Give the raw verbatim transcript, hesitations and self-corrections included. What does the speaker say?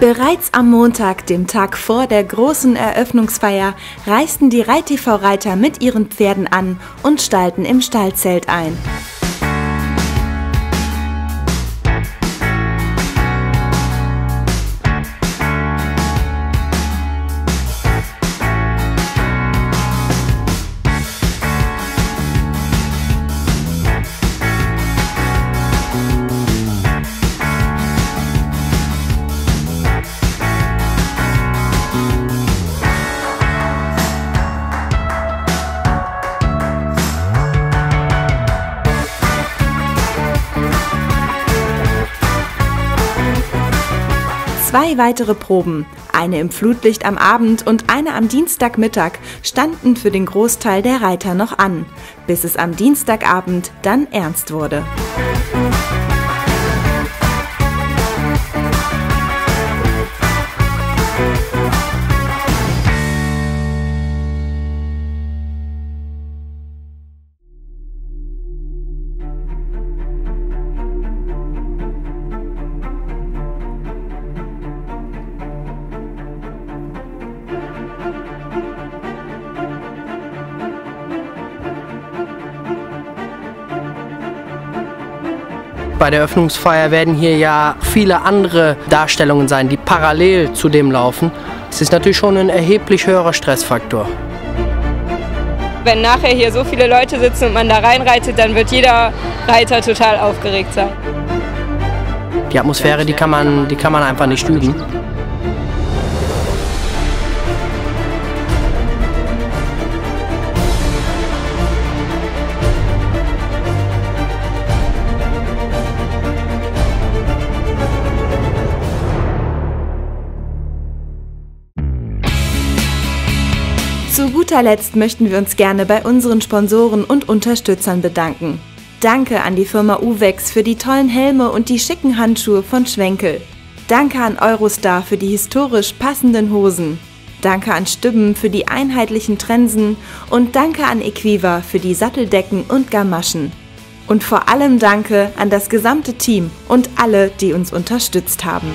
Bereits am Montag, dem Tag vor der großen Eröffnungsfeier, reisten die Reit-T V-Reiter mit ihren Pferden an und stallten im Stallzelt ein. Zwei weitere Proben, eine im Flutlicht am Abend und eine am Dienstagmittag, standen für den Großteil der Reiter noch an, bis es am Dienstagabend dann ernst wurde. Bei der Eröffnungsfeier werden hier ja viele andere Darstellungen sein, die parallel zu dem laufen. Es ist natürlich schon ein erheblich höherer Stressfaktor. Wenn nachher hier so viele Leute sitzen und man da reinreitet, dann wird jeder Reiter total aufgeregt sein. Die Atmosphäre, die kann man, die kann man einfach nicht üben. Zu guter Letzt möchten wir uns gerne bei unseren Sponsoren und Unterstützern bedanken. Danke an die Firma UVEX für die tollen Helme und die schicken Handschuhe von Schwenkel. Danke an euro-star für die historisch passenden Hosen. Danke an Stübben für die einheitlichen Trensen und danke an Equiva für die Satteldecken und Gamaschen. Und vor allem danke an das gesamte Team und alle, die uns unterstützt haben.